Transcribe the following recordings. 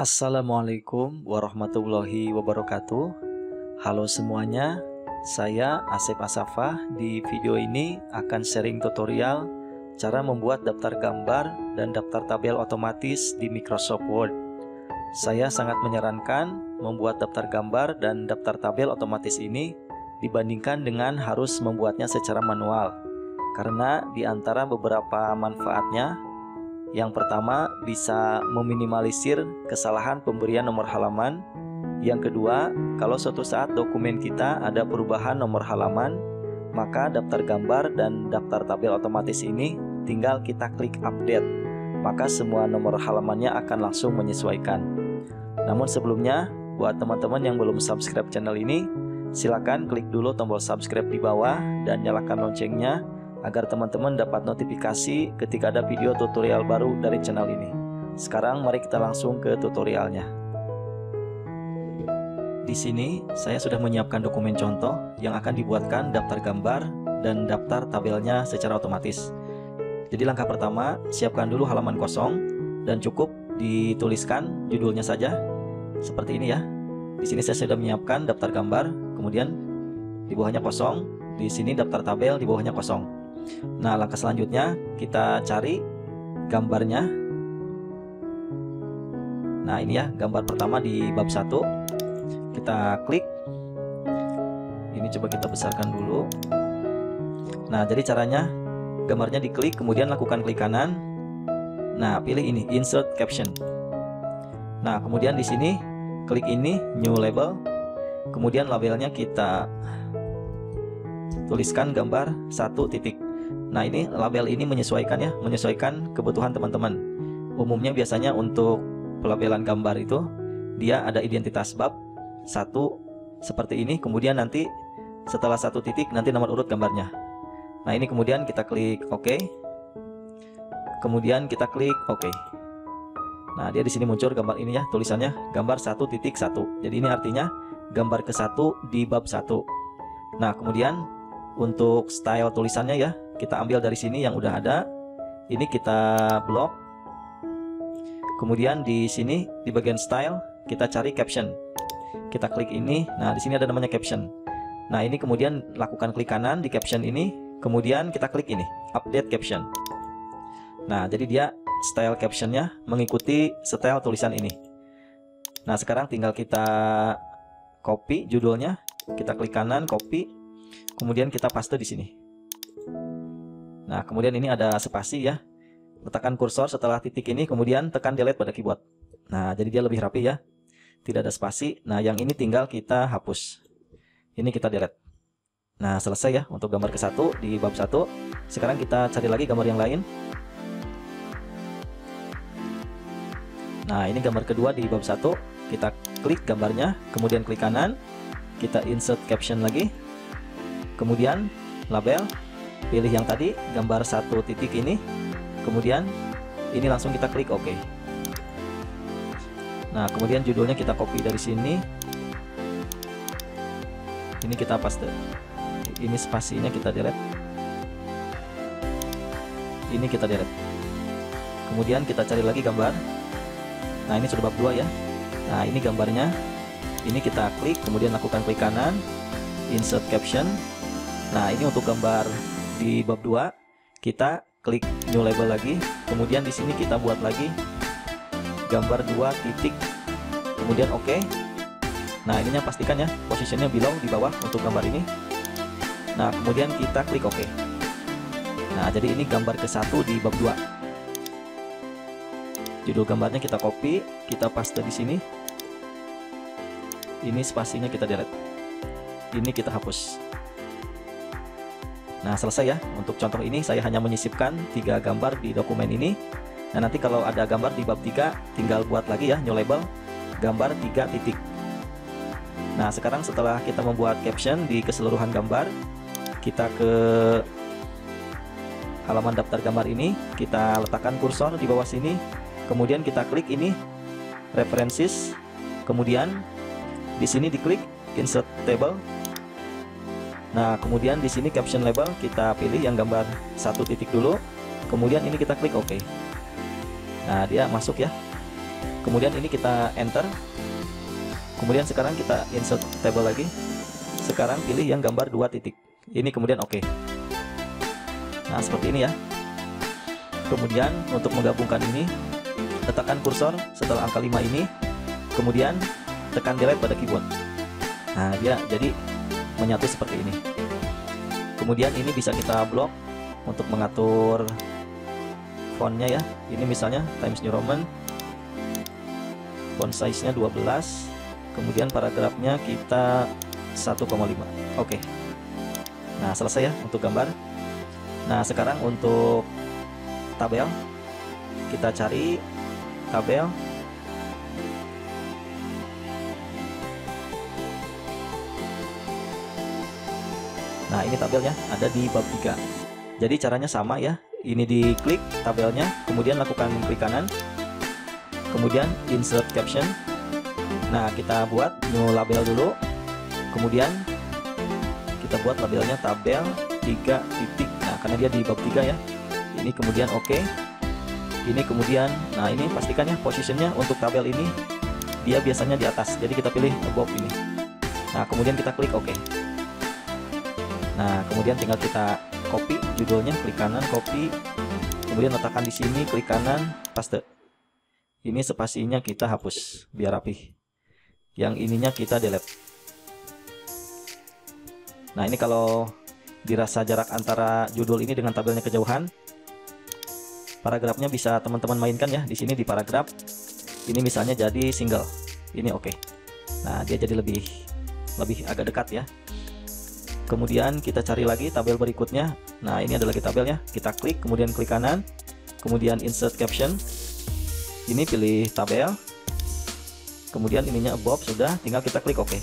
Assalamualaikum warahmatullahi wabarakatuh. Halo semuanya, saya Asep Asafah. Di video ini akan sharing tutorial cara membuat daftar gambar dan daftar tabel otomatis di Microsoft Word. Saya sangat menyarankan membuat daftar gambar dan daftar tabel otomatis ini dibandingkan dengan harus membuatnya secara manual, karena di antara beberapa manfaatnya, yang pertama, bisa meminimalisir kesalahan pemberian nomor halaman. Yang kedua, kalau suatu saat dokumen kita ada perubahan nomor halaman, maka daftar gambar dan daftar tabel otomatis ini tinggal kita klik update, maka semua nomor halamannya akan langsung menyesuaikan. Namun sebelumnya, buat teman-teman yang belum subscribe channel ini, silakan klik dulu tombol subscribe di bawah dan nyalakan loncengnya, agar teman-teman dapat notifikasi ketika ada video tutorial baru dari channel ini. Sekarang mari kita langsung ke tutorialnya. Di sini saya sudah menyiapkan dokumen contoh yang akan dibuatkan daftar gambar dan daftar tabelnya secara otomatis. Jadi langkah pertama, siapkan dulu halaman kosong dan cukup dituliskan judulnya saja. Seperti ini ya. Di sini saya sudah menyiapkan daftar gambar, kemudian di bawahnya kosong, di sini daftar tabel di bawahnya kosong. Nah, langkah selanjutnya kita cari gambarnya. Nah, ini ya gambar pertama di bab 1. Kita klik. Ini coba kita besarkan dulu. Nah, jadi caranya gambarnya diklik, kemudian lakukan klik kanan. Nah, pilih ini Insert Caption. Nah, kemudian di sini klik ini New Label. Kemudian labelnya kita tuliskan gambar 1 titik. Nah, ini label ini menyesuaikan ya, menyesuaikan kebutuhan teman-teman. Umumnya biasanya untuk pelabelan gambar itu dia ada identitas bab 1 seperti ini, kemudian nanti setelah 1 titik nanti nomor urut gambarnya. Nah, ini kemudian kita klik OK. Kemudian kita klik OK. Nah, dia di sini muncul gambar ini ya, tulisannya gambar 1.1. Jadi ini artinya gambar ke-1 di bab 1. Nah, kemudian untuk style tulisannya ya, kita ambil dari sini yang udah ada. Ini kita blok. Kemudian di sini di bagian style kita cari caption. Kita klik ini. Nah, di sini ada namanya caption. Nah, ini kemudian lakukan klik kanan di caption ini. Kemudian kita klik ini update caption. Nah, jadi dia style captionnya mengikuti style tulisan ini. Nah, sekarang tinggal kita copy judulnya. Kita klik kanan copy. Kemudian kita paste di sini. Nah, kemudian ini ada spasi ya. Letakkan kursor setelah titik ini, kemudian tekan delete pada keyboard. Nah, jadi dia lebih rapi ya. Tidak ada spasi. Nah, yang ini tinggal kita hapus. Ini kita delete. Nah, selesai ya untuk gambar ke-1 di bab 1. Sekarang kita cari lagi gambar yang lain. Nah, ini gambar kedua di bab 1. Kita klik gambarnya, kemudian klik kanan. Kita insert caption lagi. Kemudian label, pilih yang tadi gambar 1 titik ini. Kemudian ini langsung kita klik OK. Nah, kemudian judulnya kita copy dari sini. Ini kita paste. Ini spasinya kita delete. Ini kita delete. Kemudian kita cari lagi gambar. Nah, ini sudah bab 2 ya. Nah, ini gambarnya. Ini kita klik, kemudian lakukan klik kanan Insert Caption. Nah, ini untuk gambar di bab 2, kita klik New Label lagi. Kemudian di sini kita buat lagi gambar 2 titik. Kemudian OK. Nah, ininya pastikan ya posisinya belong di bawah untuk gambar ini. Nah, kemudian kita klik OK. Nah, jadi ini gambar ke-1 di bab 2. Judul gambarnya kita copy, kita paste di sini. Ini spasinya kita delete. Ini kita hapus. Nah, selesai ya untuk contoh ini. Saya hanya menyisipkan 3 gambar di dokumen ini. Nah, nanti kalau ada gambar di bab 3 tinggal buat lagi ya new label gambar 3 titik. Nah, sekarang setelah kita membuat caption di keseluruhan gambar, kita ke halaman daftar gambar ini. Kita letakkan kursor di bawah sini. Kemudian kita klik ini references. Kemudian di sini diklik Insert Table. Nah, kemudian di sini caption label kita pilih yang gambar 1 titik dulu. Kemudian ini kita klik OK. Nah, dia masuk ya. Kemudian ini kita enter. Kemudian sekarang kita insert table lagi. Sekarang pilih yang gambar 2 titik. Ini kemudian oke. Nah, seperti ini ya. Kemudian untuk menggabungkan ini, letakkan kursor setelah angka 5 ini. Kemudian tekan delete pada keyboard. Nah, dia jadi menyatu seperti ini. Kemudian ini bisa kita blok untuk mengatur fontnya ya. Ini misalnya Times New Roman. Font size-nya 12. Kemudian paragrafnya kita 1,5. Oke. Nah, selesai ya untuk gambar. Nah, sekarang untuk tabel, kita cari tabel. Nah, ini tabelnya ada di bab 3. Jadi caranya sama ya. Ini diklik tabelnya, kemudian lakukan klik kanan, kemudian insert caption. Nah, kita buat new label dulu, kemudian kita buat labelnya tabel 3 titik. Nah, karena dia di bab 3 ya. Ini kemudian oke. Ini kemudian, nah ini pastikan ya positionnya untuk tabel ini dia biasanya di atas, jadi kita pilih above ini. Nah, kemudian kita klik oke. Nah, kemudian tinggal kita copy judulnya, klik kanan copy, kemudian letakkan di sini, klik kanan paste. Ini spasinya kita hapus biar rapi, yang ininya kita delete. Nah, ini kalau dirasa jarak antara judul ini dengan tabelnya kejauhan, paragrafnya bisa teman-teman mainkan ya. Di sini di paragraf ini misalnya jadi single, ini oke. Nah, dia jadi lebih agak dekat ya. Kemudian kita cari lagi tabel berikutnya. Nah, ini ada lagi tabelnya. Kita klik, kemudian klik kanan, kemudian insert caption. Ini pilih tabel. Kemudian ininya above sudah, tinggal kita klik oke.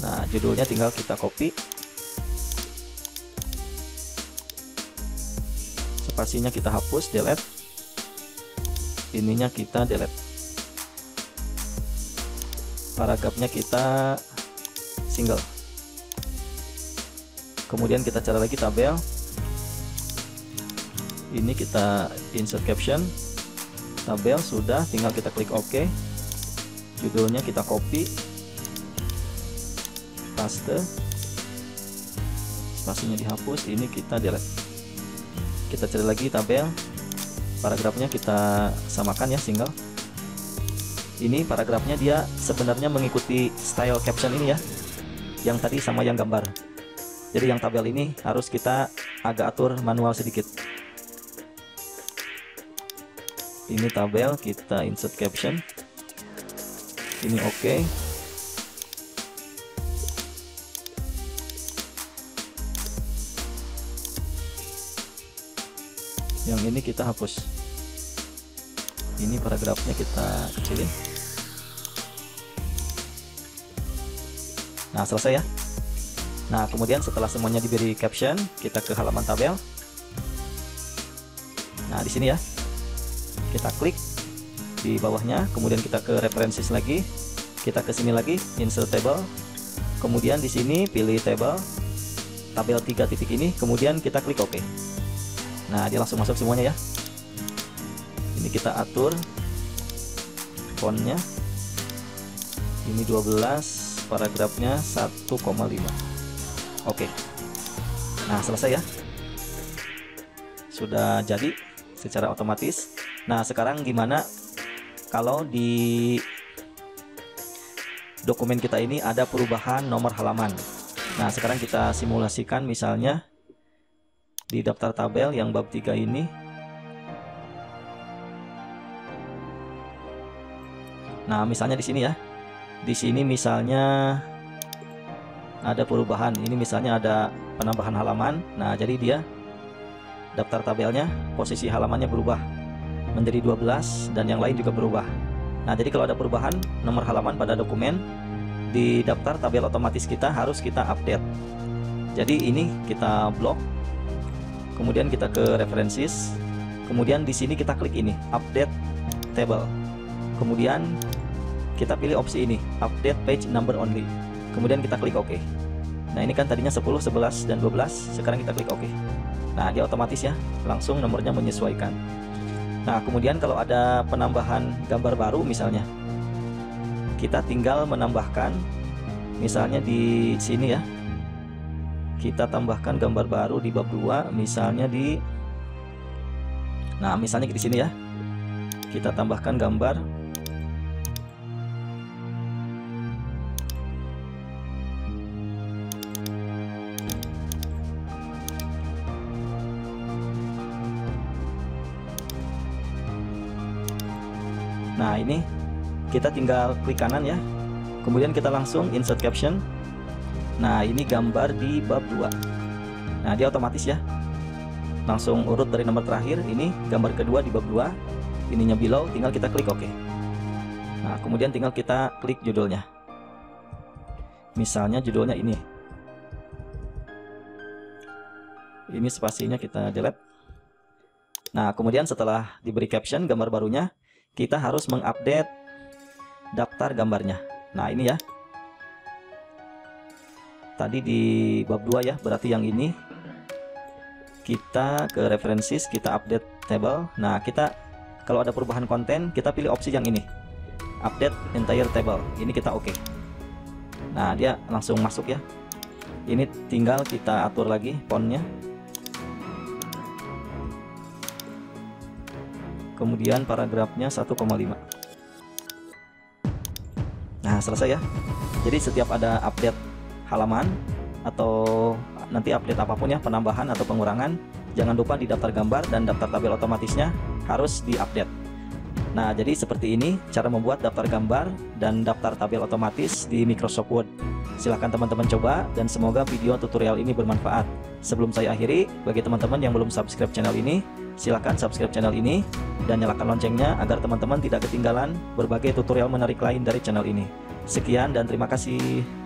Nah, judulnya tinggal kita copy. Spasinya kita hapus, delete. Ininya kita delete. Paragrafnya kita single. Kemudian kita cari lagi tabel. Ini kita insert caption. Tabel sudah, tinggal kita klik OK. Judulnya kita copy, paste. Spasinya dihapus. Ini kita delete. Kita cari lagi tabel. Paragrafnya kita samakan ya, single. Ini paragrafnya dia sebenarnya mengikuti style caption ini ya, yang tadi sama yang gambar. Jadi yang tabel ini harus kita agak atur manual sedikit. Ini tabel, kita insert caption. Ini oke. Yang ini kita hapus. Ini paragrafnya kita kecilin. Nah, selesai ya. Nah, kemudian setelah semuanya diberi caption, kita ke halaman tabel. Nah, di sini ya. Kita klik di bawahnya, kemudian kita ke references lagi. Kita ke sini lagi, insert table. Kemudian di sini pilih table. Tabel 3 titik ini, kemudian kita klik OK. Nah, dia langsung masuk semuanya ya. Ini kita atur fontnya. Ini 12, paragrafnya 1,5. Oke. Nah, selesai ya. Sudah jadi secara otomatis. Nah, sekarang gimana kalau di dokumen kita ini ada perubahan nomor halaman. Nah, sekarang kita simulasikan misalnya di daftar tabel yang bab 3 ini. Nah, misalnya di sini ya. Di sini misalnya ada perubahan, ini misalnya ada penambahan halaman. Nah, jadi dia daftar tabelnya, posisi halamannya berubah menjadi 12 dan yang lain juga berubah. Nah, jadi kalau ada perubahan nomor halaman pada dokumen, di daftar tabel otomatis kita harus kita update. Jadi ini kita blok, kemudian kita ke references, kemudian di sini kita klik ini, update table. Kemudian kita pilih opsi ini, update page number only. Kemudian kita klik OK. Nah, ini kan tadinya 10, 11, dan 12. Sekarang kita klik OK. Nah, dia otomatis ya, langsung nomornya menyesuaikan. Nah, kemudian kalau ada penambahan gambar baru misalnya, kita tinggal menambahkan, misalnya di sini ya, kita tambahkan gambar baru di bab 2, misalnya di, nah misalnya di sini ya, kita tambahkan gambar ini, kita tinggal klik kanan ya, kemudian kita langsung insert caption. Nah ini gambar di bab 2. Nah dia otomatis ya, langsung urut dari nomor terakhir. Ini gambar kedua di bab 2, ininya below, tinggal kita klik OK. Nah kemudian tinggal kita klik judulnya. Misalnya judulnya ini. Ini spasinya kita delete. Nah kemudian setelah diberi caption gambar barunya, kita harus mengupdate daftar gambarnya. Nah ini ya, tadi di bab 2 ya, berarti yang ini kita ke references, kita update table. Nah kita kalau ada perubahan konten, kita pilih opsi yang ini, update entire table. Ini kita oke. Nah dia langsung masuk ya. Ini tinggal kita atur lagi fontnya, kemudian paragrafnya 1,5. Nah selesai ya. Jadi setiap ada update halaman atau nanti update apapun ya, penambahan atau pengurangan, jangan lupa di daftar gambar dan daftar tabel otomatisnya harus diupdate. Nah jadi seperti ini cara membuat daftar gambar dan daftar tabel otomatis di Microsoft Word. Silahkan teman-teman coba dan semoga video tutorial ini bermanfaat. Sebelum saya akhiri, bagi teman-teman yang belum subscribe channel ini, silahkan subscribe channel ini dan nyalakan loncengnya agar teman-teman tidak ketinggalan berbagai tutorial menarik lain dari channel ini. Sekian dan terima kasih.